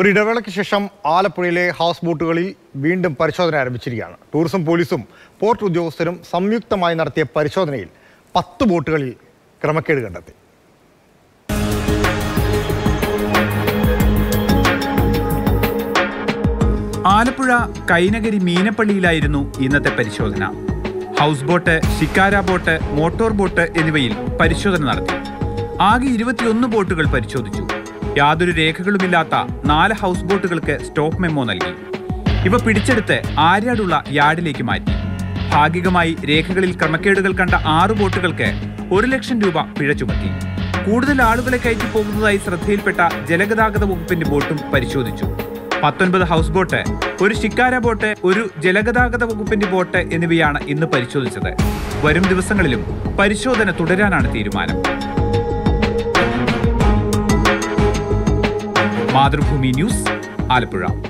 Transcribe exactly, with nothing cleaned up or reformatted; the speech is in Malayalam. ഒരു ഇടവേളയ്ക്ക് ശേഷം ആലപ്പുഴയിലെ ഹൗസ് ബോട്ടുകളിൽ വീണ്ടും പരിശോധന ആരംഭിച്ചിരിക്കുകയാണ്. ടൂറിസം പോലീസും പോർട്ട് ഉദ്യോഗസ്ഥരും സംയുക്തമായി നടത്തിയ പരിശോധനയിൽ പത്ത് ബോട്ടുകളിൽ ക്രമക്കേട് കണ്ടെത്തി. ആലപ്പുഴ കൈനഗിരി മീനപ്പള്ളിയിലായിരുന്നു ഇന്നത്തെ പരിശോധന. House boat, shikara boat, motor boat എന്നിവയിൽ പരിശോധന നടത്തി. ആകെ ഇരുപത്തിയൊന്ന് ബോട്ടുകൾ പരിശോധിച്ചു. യാതൊരു രേഖകളുമില്ലാത്ത നാല് ഹൗസ് ബോട്ടുകൾക്ക് സ്റ്റോപ്പ് മെമ്മോ നൽകി. ഇവ പിടിച്ചെടുത്ത് ആര്യാടുള്ള യാർഡിലേക്ക് മാറ്റി. ഭാഗികമായി രേഖകളിൽ ക്രമക്കേടുകൾ കണ്ട ആറ് ബോട്ടുകൾക്ക് ഒരു ലക്ഷം രൂപ പിഴ ചുമത്തി. കൂടുതൽ ആളുകളെ കയറ്റി പോകുന്നതായി ശ്രദ്ധയിൽപ്പെട്ട ജലഗതാഗത വകുപ്പിന്റെ ബോട്ടും പരിശോധിച്ചു. പത്തൊൻപത് ഹൗസ് ബോട്ട്, ഒരു ശിക്കാര ബോട്ട്, ഒരു ജലഗതാഗത വകുപ്പിന്റെ ബോട്ട് എന്നിവയാണ് ഇന്ന് പരിശോധിച്ചത്. വരും ദിവസങ്ങളിലും പരിശോധന തുടരാനാണ് തീരുമാനം. മാതൃഭൂമി ന്യൂസ്, ആലപ്പുഴ.